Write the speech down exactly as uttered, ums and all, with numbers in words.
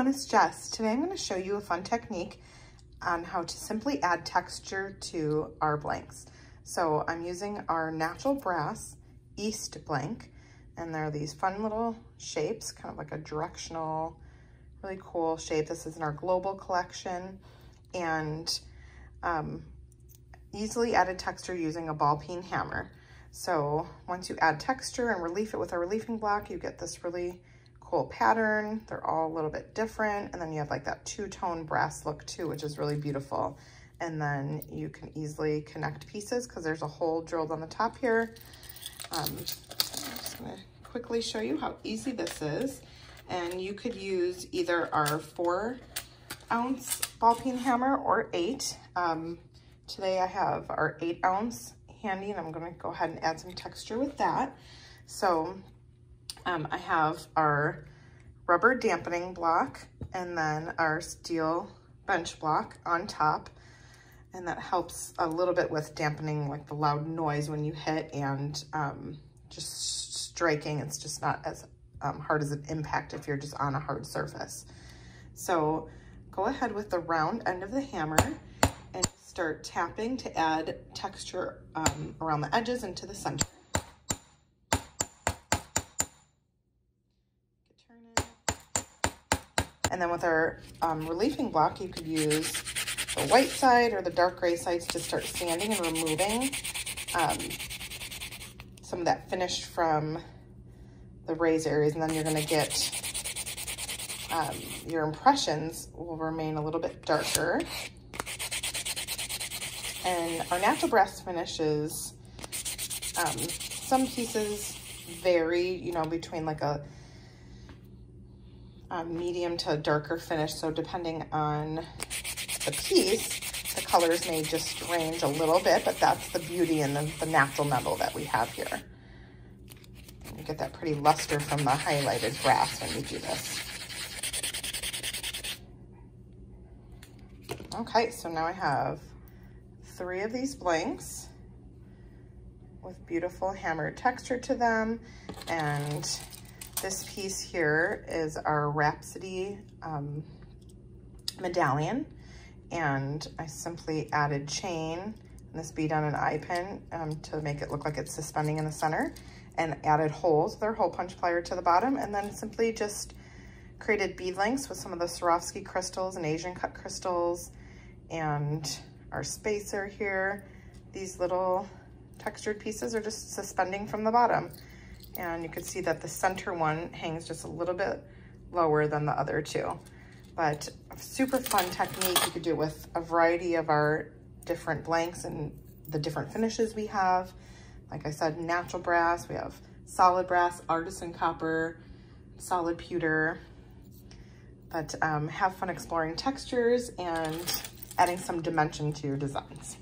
everyone, it's Jess. Today I'm going to show you a fun technique on how to simply add texture to our blanks. So I'm using our natural brass East blank, and there are these fun little shapes, kind of like a directional, really cool shape. This is in our Global Collection, and um, easily added texture using a ball peen hammer. So once you add texture and relief it with a reliefing block, you get this really cool pattern. They're all a little bit different. And then you have like that two-tone brass look too, which is really beautiful. And then you can easily connect pieces because there's a hole drilled on the top here. Um, I'm just gonna quickly show you how easy this is. And you could use either our four ounce ball peen hammer or eight. Um, today I have our eight ounce handy, and I'm gonna go ahead and add some texture with that. So um, I have our rubber dampening block and then our steel bench block on top. And that helps a little bit with dampening like the loud noise when you hit, and um, just striking. It's just not as um, hard as an impact if you're just on a hard surface. So go ahead with the round end of the hammer and start tapping to add texture um, around the edges and to the center. And then with our um, reliefing block, you could use the white side or the dark gray sides to start sanding and removing um, some of that finish from the raised areas, and then you're gonna get um, your impressions will remain a little bit darker. And our natural brass finishes, um, some pieces vary, you know, between like a, a medium to a darker finish. So depending on the piece, the colors may just range a little bit, but that's the beauty and the, the natural metal that we have here. And you get that pretty luster from the highlighted brass when you do this. Okay, so now I have three of these blanks with beautiful hammered texture to them. And this piece here is our Rhapsody um, medallion. And I simply added chain and this bead on an eye pin um, to make it look like it's suspending in the center, and added holes, their hole punch plier to the bottom, and then simply just created bead links with some of the Swarovski crystals and Asian cut crystals and our spacer here. These little textured pieces are just suspending from the bottom. And you can see that the center one hangs just a little bit lower than the other two. But a super fun technique. You could do it with a variety of our different blanks and the different finishes we have. Like I said, natural brass, we have solid brass, artisan copper, solid pewter. But um, have fun exploring textures and adding some dimension to your designs.